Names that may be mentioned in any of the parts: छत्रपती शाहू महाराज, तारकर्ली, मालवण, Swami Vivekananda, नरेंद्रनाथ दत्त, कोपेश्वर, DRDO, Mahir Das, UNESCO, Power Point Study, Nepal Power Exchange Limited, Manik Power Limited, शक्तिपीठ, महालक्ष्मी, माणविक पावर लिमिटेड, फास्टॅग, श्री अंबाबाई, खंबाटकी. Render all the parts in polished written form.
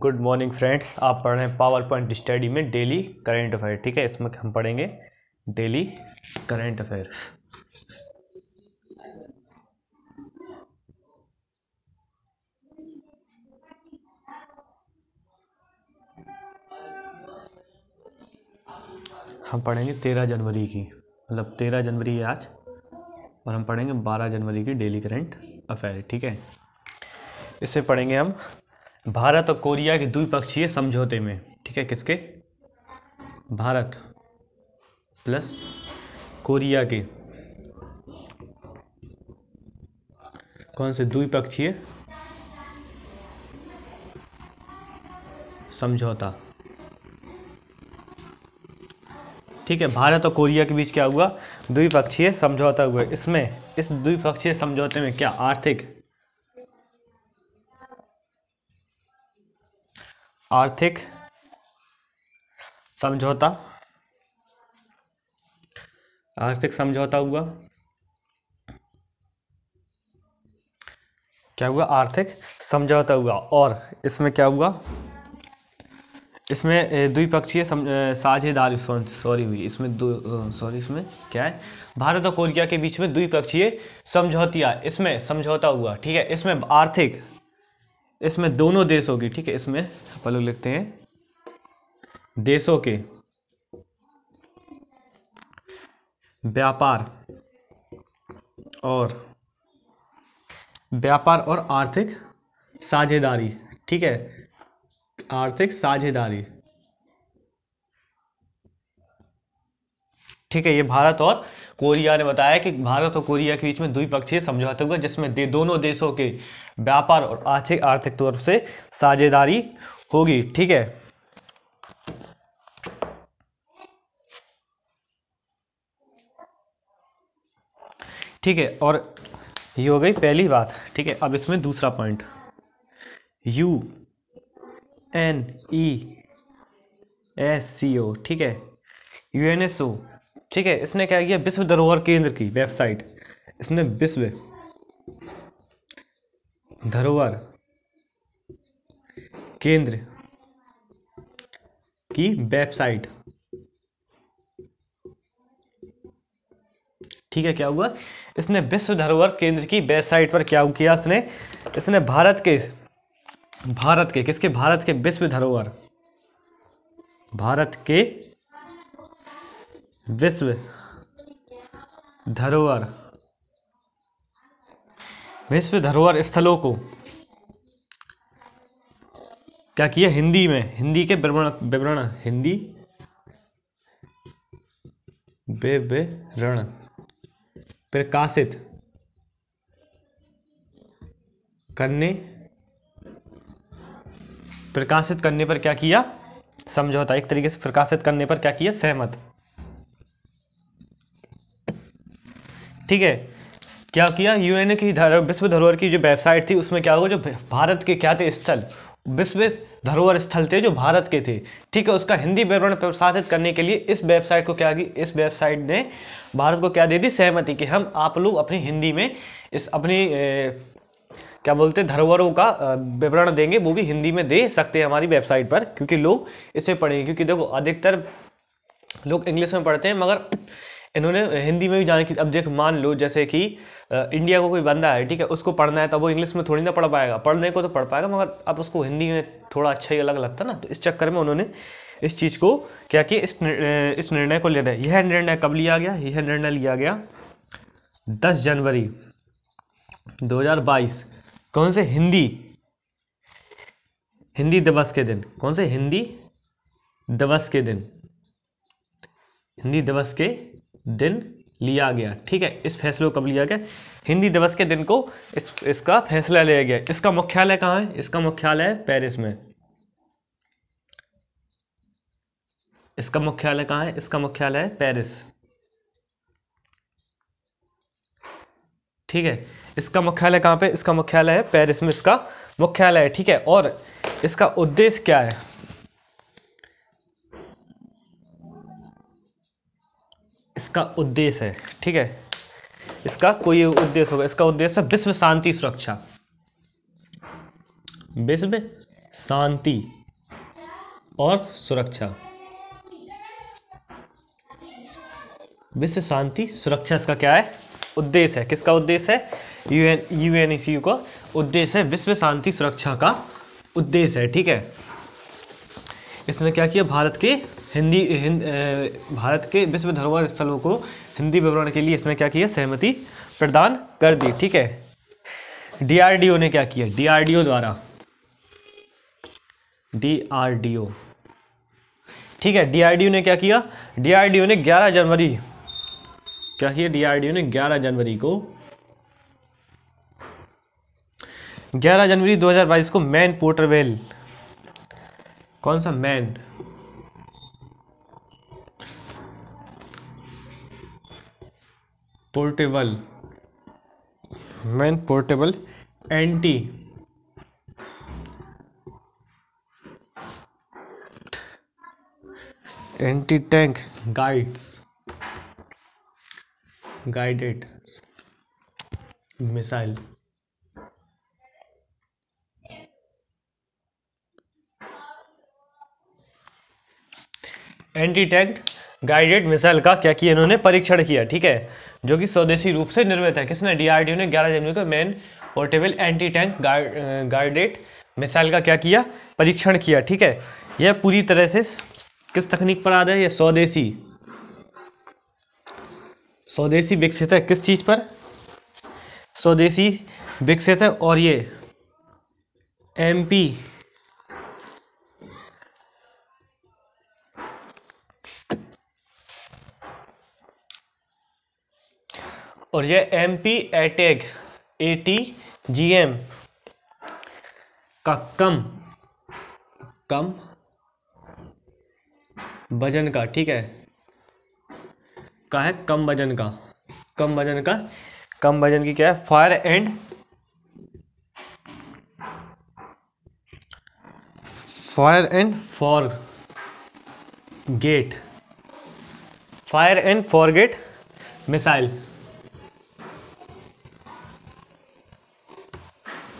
Good morning friends, आप पढ़ रहे हैं पावर पॉइंट स्टडी में डेली करंट अफेयर। ठीक है, इसमें हम पढ़ेंगे डेली करंट अफेयर। हम पढ़ेंगे 13 जनवरी की, मतलब 13 जनवरी है आज, और हम पढ़ेंगे 12 जनवरी की डेली करंट अफेयर। ठीक है, इससे पढ़ेंगे हम भारत और कोरिया के द्विपक्षीय समझौते में। ठीक है, किसके? भारत प्लस कोरिया के कौन से द्विपक्षीय समझौता? ठीक है, भारत और कोरिया के बीच क्या हुआ? द्विपक्षीय समझौता हुआ। इसमें इस द्विपक्षीय समझौते में क्या आर्थिक समझौता हुआ? क्या हुआ? आर्थिक समझौता हुआ। और इसमें क्या हुआ? इसमें द्विपक्षीय साझेदारी इसमें क्या है? भारत और कोरिया के बीच में द्विपक्षीय समझौतिया इसमें समझौता हुआ। ठीक है, इसमें आर्थिक, इसमें दोनों देशों की, ठीक है, इसमें पहले लिखते हैं देशों के व्यापार और आर्थिक साझेदारी। ठीक है, आर्थिक साझेदारी। ठीक है, ये भारत और कोरिया ने बताया कि भारत और कोरिया के बीच में द्विपक्षीय समझौता हुआ जिसमें दोनों देशों के व्यापार और आर्थिक तौर से साझेदारी होगी। ठीक है, ठीक है, और ये हो गई पहली बात। ठीक है, अब इसमें दूसरा पॉइंट UNESCO। ठीक है, UNESCO। ठीक है, इसने क्या किया? विश्व धरोहर केंद्र की वेबसाइट, इसने विश्व धरोहर केंद्र की वेबसाइट, ठीक है, क्या हुआ? इसने विश्व धरोहर केंद्र की वेबसाइट पर क्या किया? इसने भारत के विश्व धरोहर, विश्व धरोहर स्थलों को क्या किया? हिंदी में, हिंदी के विवरण, हिंदी विवरण प्रकाशित करने पर क्या किया? समझौता, एक तरीके से प्रकाशित करने पर क्या किया? सहमत। ठीक है, क्या किया? यूएन की विश्व धरोहर की जो वेबसाइट थी उसमें क्या हुआ? जो भारत के क्या थे स्थल, विश्व धरोहर स्थल थे जो भारत के थे। ठीक है, उसका हिंदी विवरण प्रशासित करने के लिए इस वेबसाइट को क्या की? इस वेबसाइट ने भारत को क्या दे दी? सहमति कि हम आप लोग अपनी हिंदी में इस अपनी क्या बोलते हैं धरोहरों का विवरण देंगे, वो भी हिंदी में दे सकते हैं हमारी वेबसाइट पर, क्योंकि लोग इसे पढ़ेंगे। क्योंकि देखो अधिकतर लोग इंग्लिश में पढ़ते हैं मगर इन्होंने हिंदी में भी जाने की, अब जैसे मान लो जैसे कि इंडिया को कोई बंदा है, ठीक है, उसको पढ़ना है तो वो इंग्लिश में थोड़ी ना पढ़ पाएगा, पढ़ने को तो पढ़ पाएगा मगर अब उसको हिंदी में थोड़ा अच्छा ही अलग लगता ना, तो इस चक्कर में उन्होंने इस चीज़ को क्या किया? इस निर्णय को लेना है। यह निर्णय कब लिया गया? यह निर्णय लिया गया 10 जनवरी 2022, कौन से? हिंदी दिवस के दिन। कौन से? हिंदी दिवस के दिन, हिंदी दिवस के दिन लिया गया। ठीक है, इस फैसले को कब लिया गया? हिंदी दिवस के दिन को इसका फैसला लिया गया। इसका मुख्यालय कहाँ है? इसका मुख्यालय है पेरिस में। इसका मुख्यालय कहाँ है? इसका मुख्यालय है पेरिस। ठीक है, इसका मुख्यालय कहाँ पे? इसका मुख्यालय है पेरिस में, इसका मुख्यालय है। ठीक है, और इसका उद्देश्य क्या है? इसका उद्देश्य है, ठीक है, इसका कोई उद्देश्य होगा। इसका उद्देश्य विश्व शांति सुरक्षा, विश्व शांति और सुरक्षा। विश्व शांति सुरक्षा इसका क्या है, उद्देश्य है। किसका उद्देश्य है? यूएनईसीयू का उद्देश्य है, विश्व शांति सुरक्षा का उद्देश्य है। ठीक है, इसने क्या किया, भारत के भारत के विश्व धरोहर स्थलों को हिंदी विवरण के लिए इसने क्या किया, सहमति प्रदान कर दी। ठीक है, डीआरडीओ ने क्या किया, डीआरडीओ द्वारा, डीआरडीओ, ठीक है, डीआरडीओ ने क्या किया, डीआरडीओ ने 11 जनवरी क्या किया, डीआरडीओ ने 11 जनवरी 2022 को मैन पोर्टरवेल, कौन सा man, portable, man portable anti tank guides guided missile का क्या किया इन्होंने, परीक्षण किया। ठीक है, जो कि स्वदेशी रूप से निर्मित है। किसने, डीआरडीओ ने 11 जनवरी को man portable anti tank guided missile का क्या किया, परीक्षण किया। ठीक है, यह पूरी तरह से किस तकनीक पर आधारित है, स्वदेशी विकसित है। किस चीज पर, स्वदेशी विकसित है। और ये एमपी एटैक एटीजीएम का कम वजन का, ठीक है, है कम वजन की क्या है, फायर एंड फॉरगेट मिसाइल।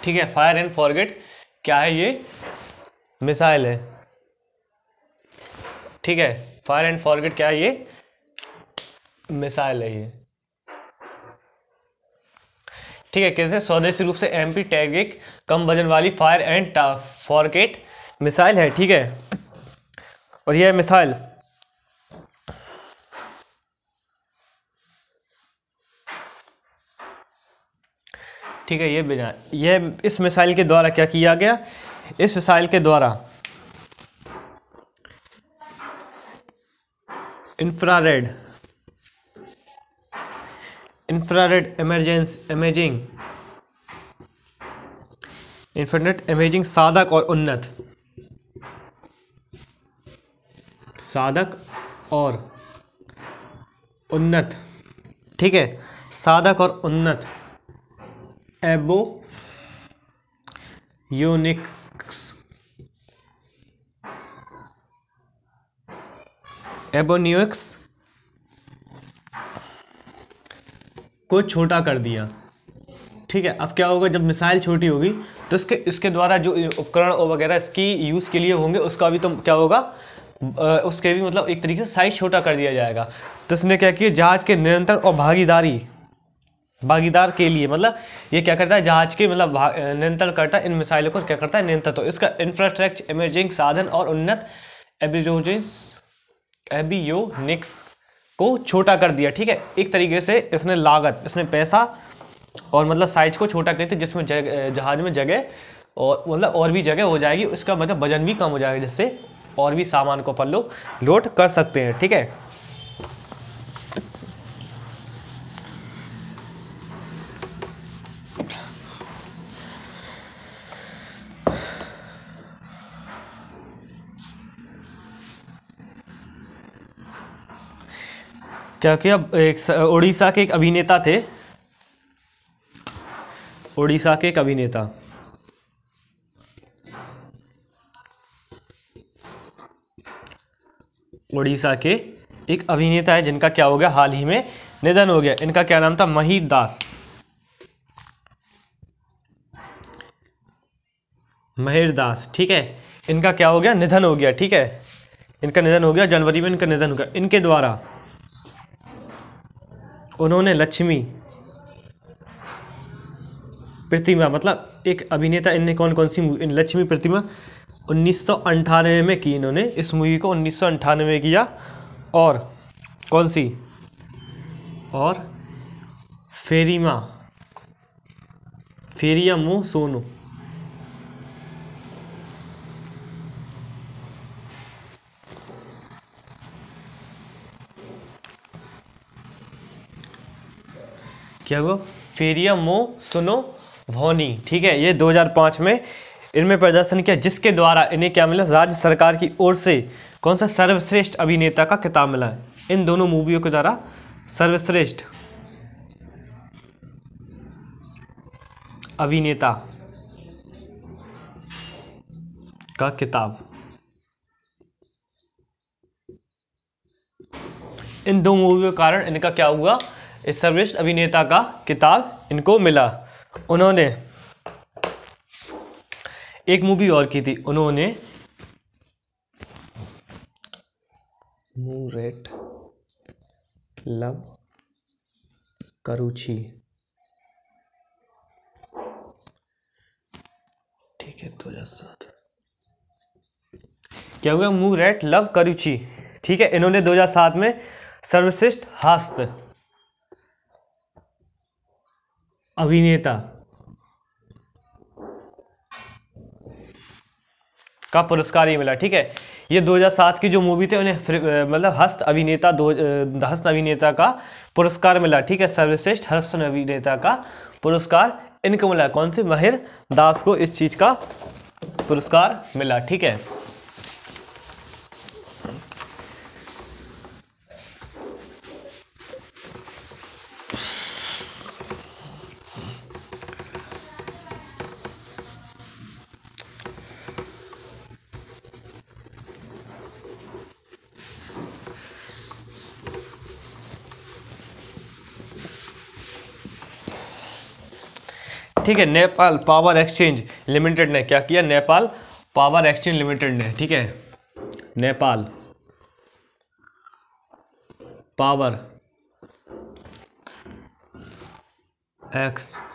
ठीक है, फायर एंड फॉरगेट क्या है, ये मिसाइल है। ठीक है, फायर एंड फॉरगेट क्या है, ये मिसाइल है ये। ठीक है, कैसे, स्वदेशी रूप से एमपी टैगिक कम वजन वाली फायर एंड फॉरगेट मिसाइल है। ठीक है, और यह मिसाइल ठीक है, ये बिना इस मिसाइल के द्वारा क्या किया गया, इस मिसाइल के द्वारा इंफ्रारेड इमेजिंग साधक और उन्नत, ठीक है, साधक और उन्नत एबोनिक्स को छोटा कर दिया। ठीक है, अब क्या होगा, जब मिसाइल छोटी होगी तो इसके द्वारा जो उपकरण वगैरह इसकी यूज़ के लिए होंगे उसका भी तो क्या होगा, उसके भी मतलब एक तरीके से साइज छोटा कर दिया जाएगा। तो इसने क्या किया, जहाज के नियंत्रण और भागीदार के लिए, मतलब ये क्या करता है, जहाज के मतलब नियंत्रण करता है, इन मिसाइलों को क्या करता है, नियंत्रण। तो इसका इंफ्रास्ट्रक्चर इमर्जिंग साधन और उन्नत एबियोनिक्स को छोटा कर दिया। ठीक है, एक तरीके से इसने लागत, इसने पैसा और मतलब साइज को छोटा कर दिया, जिसमें जहाज में जगह और मतलब और भी जगह हो जाएगी, इसका मतलब वजन भी कम हो जाएगा, जिससे और भी सामान को अपन लोग लोड कर सकते हैं। ठीक है, क्या किया, उड़ीसा के एक अभिनेता थे, है, जिनका क्या हो गया, हाल ही में निधन हो गया। इनका क्या नाम था, महिर दास, महिर दास, ठीक है, इनका क्या हो गया, निधन हो गया। ठीक है, इनका निधन हो गया, जनवरी में इनका निधन हो गया। इनके द्वारा उन्होंने लक्ष्मी प्रतिमा, मतलब एक अभिनेता, इनने कौन कौन सी मूवी, लक्ष्मी प्रतिमा 1998 में की, इन्होंने इस मूवी को 1998 में किया। और कौन सी, और फेरिमा, फेरिया मो सोनो, क्या हुआ, फेरिया मो सुनो भोनी, ठीक है, ये 2005 में इनमें प्रदर्शन किया, जिसके द्वारा इन्हें क्या मिला, राज्य सरकार की ओर से कौन सा सर्वश्रेष्ठ अभिनेता का खिताब मिला है। इन दोनों मूवियों के द्वारा सर्वश्रेष्ठ अभिनेता का खिताब, इन दो मूवियों के कारण इनका क्या हुआ, इस सर्वश्रेष्ठ अभिनेता का खिताब इनको मिला। उन्होंने एक मूवी और की थी, उन्होंने मूरेट लव करूची, ठीक है, 2007, क्या हुआ, मूरेट लव करूची, ठीक है, इन्होंने 2007 में सर्वश्रेष्ठ हास्य अभिनेता का पुरस्कार ही मिला। ठीक है, ये 2007 की जो मूवी थी उन्हें मतलब हस्त अभिनेता का पुरस्कार मिला। ठीक है, सर्वश्रेष्ठ हस्त अभिनेता का पुरस्कार इनको मिला, कौन से, महिर दास को इस चीज का पुरस्कार मिला। ठीक है, ठीक है, नेपाल पावर एक्सचेंज लिमिटेड ने क्या किया, नेपाल पावर एक्सचेंज लिमिटेड ने, ठीक है, नेपाल पावर एक्सचेंज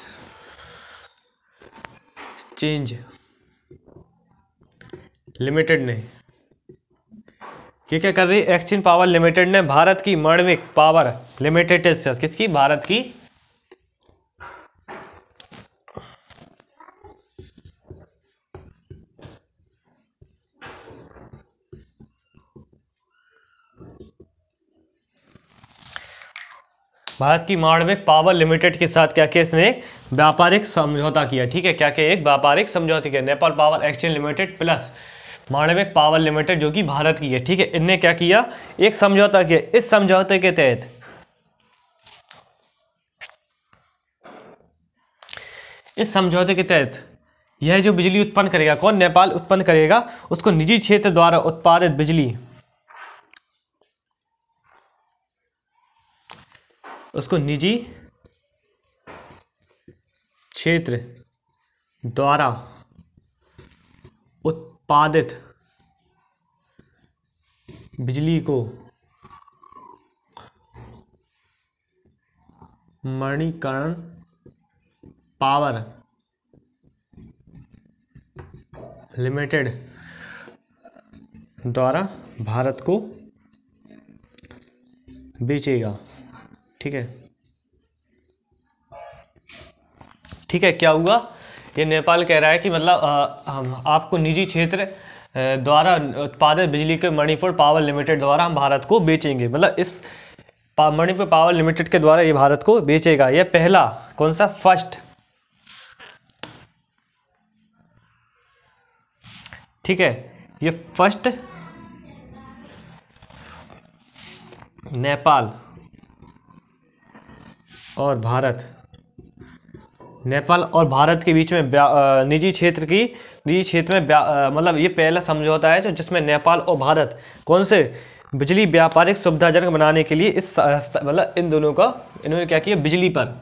लिमिटेड ने ये क्या कर रही है, एक्सचेंज पावर लिमिटेड ने भारत की मणिक पावर लिमिटेड से, किसकी, भारत की माणविक पावर लिमिटेड के साथ क्या किया, इसने एक व्यापारिक समझौता किया। ठीक है, क्या किया, एक व्यापारिक समझौता किया, Nepal power exchange limited plus माणविक पावर लिमिटेड जो कि भारत की है। ठीक है, इनने क्या किया, एक समझौता किया। इस समझौते के तहत यह जो बिजली उत्पन्न करेगा, कौन, नेपाल उत्पन्न करेगा, उसको निजी क्षेत्र द्वारा उत्पादित बिजली, उसको निजी क्षेत्र द्वारा उत्पादित बिजली को मणिकरण पावर लिमिटेड द्वारा भारत को बेचेगा। ठीक है, क्या हुआ, ये नेपाल कह रहा है कि मतलब आपको निजी क्षेत्र द्वारा उत्पादित बिजली के मणिपुर पावर लिमिटेड द्वारा हम भारत को बेचेंगे, मतलब इस मणिपुर पावर लिमिटेड के द्वारा ये भारत को बेचेगा। ये पहला कौन सा, फर्स्ट, ठीक है, ये फर्स्ट नेपाल और भारत, नेपाल और भारत के बीच में निजी क्षेत्र में मतलब ये पहला समझौता है जो जिसमें नेपाल और भारत कौन से, बिजली व्यापारिक सुविधाजनक बनाने के लिए इस मतलब इन दोनों का इन्होंने क्या किया, बिजली पर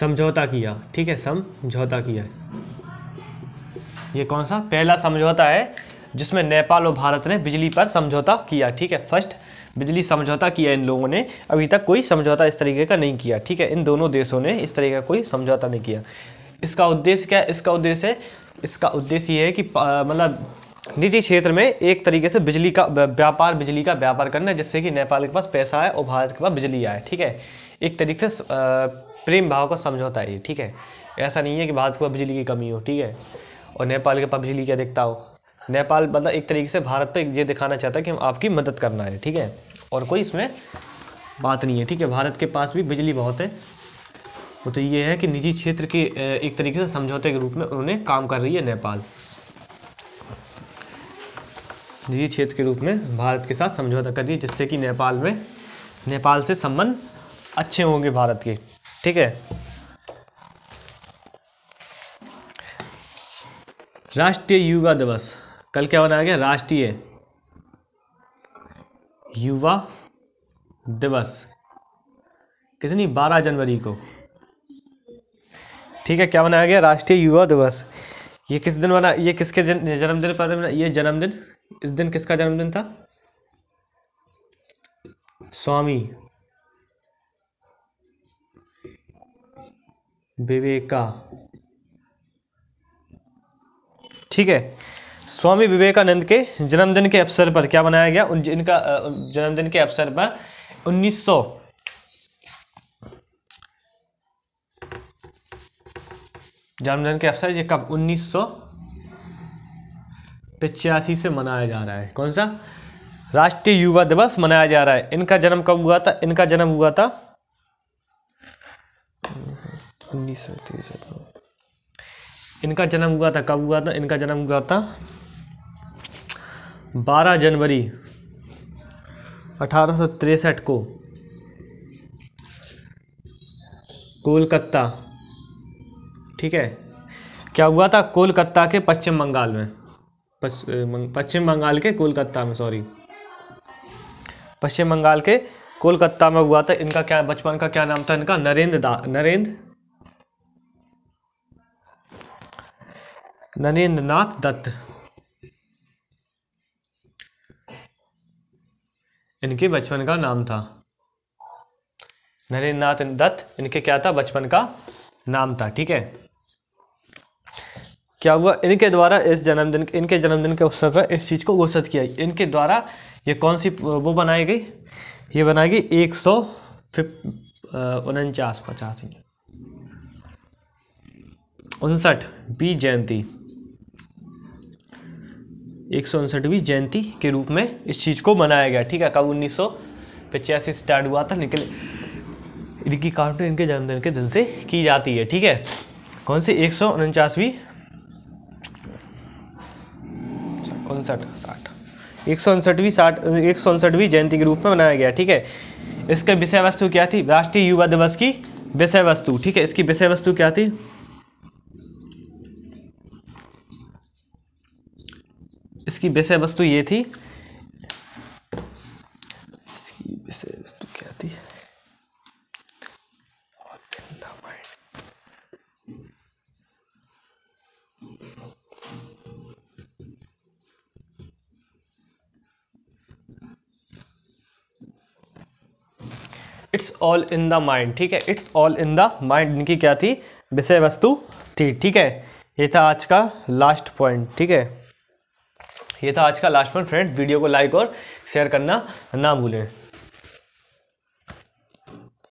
समझौता किया। ठीक है, समझौता किया। ये कौन सा पहला समझौता है जिसमें नेपाल और भारत ने बिजली पर समझौता किया। ठीक है, फर्स्ट बिजली समझौता किया इन लोगों ने। अभी तक कोई समझौता इस तरीके का नहीं किया। ठीक है, इन दोनों देशों ने इस तरीके का कोई समझौता नहीं किया। इसका उद्देश्य क्या है? इसका उद्देश्य ये है कि मतलब निजी क्षेत्र में एक तरीके से बिजली का व्यापार करना है, जिससे कि नेपाल के पास पैसा आए और भारत के पास बिजली आए। ठीक है, एक तरीके से प्रेम भाव का समझौता है ये। ठीक है, ऐसा नहीं है कि भारत के पास बिजली की कमी हो, ठीक है, और नेपाल के पास बिजली की अधिकता हो। नेपाल मतलब एक तरीके से भारत पे ये दिखाना चाहता है कि हम आपकी मदद करना है। ठीक है, और कोई इसमें बात नहीं है। ठीक है, भारत के पास भी बिजली बहुत है। तो ये है कि निजी क्षेत्र के एक तरीके से समझौते के रूप में उन्होंने काम कर रही है नेपाल, निजी क्षेत्र के रूप में भारत के साथ समझौता कर रही है, जिससे कि नेपाल से संबंध अच्छे होंगे भारत के। ठीक है, राष्ट्रीय युवा दिवस कल क्या मनाया गया? राष्ट्रीय युवा दिवस कितनी? 12 जनवरी को। ठीक है, क्या मनाया गया? राष्ट्रीय युवा दिवस। ये किस दिन मना, ये किसके जन्मदिन पर मना? ये जन्मदिन, इस दिन किसका जन्मदिन था? स्वामी विवेकानंद। ठीक है, स्वामी विवेकानंद के जन्मदिन के अवसर पर क्या मनाया गया? इनका जन्मदिन के अवसर पर 1985 से मनाया जा रहा है। कौन सा राष्ट्रीय युवा दिवस मनाया जा रहा है? इनका जन्म कब हुआ था? इनका जन्म हुआ था 1963 में। इनका जन्म हुआ था, कब हुआ था? इनका जन्म हुआ था 12 जनवरी 1863 को, कोलकाता। ठीक है, क्या हुआ था? कोलकाता के पश्चिम बंगाल में, पश्चिम बंगाल के कोलकाता में, सॉरी, पश्चिम बंगाल के कोलकाता में हुआ था। इनका क्या बचपन का क्या नाम था? इनका नरेंद्रनाथ दत्त। इनके बचपन का नाम था नरेंद्रनाथ दत्त। इनके क्या था? बचपन का नाम था। ठीक है, क्या हुआ? इनके द्वारा इस जन्मदिन, इनके जन्मदिन के अवसर पर इस चीज़ को घोषित किया। इनके द्वारा ये कौन सी वो बनाई गई? ये बनाई गई 159वीं जयंती, 159वीं जयंती के रूप में इस चीज़ को मनाया गया। ठीक है, कब? 1985 स्टार्ट हुआ था। इनकी काउंटिंग इनके जन्मदिन के दिन से की जाती है। ठीक है, कौन सी? 159वीं जयंती के रूप में मनाया गया। ठीक है, इसका विषय वस्तु क्या थी? राष्ट्रीय युवा दिवस की विषय वस्तु, ठीक है, इसकी विषय वस्तु क्या थी? इसकी विषय वस्तु ये थी, इसकी विषय वस्तु क्या थी? It's all in the mind. ठीक है, it's all in the mind इनकी क्या थी? विषय वस्तु थी। ठीक है, ये था आज का लास्ट पॉइंट। ठीक है, ये था आज का लास्ट पॉइंट। फ्रेंड्स, वीडियो को लाइक और शेयर करना ना भूलें।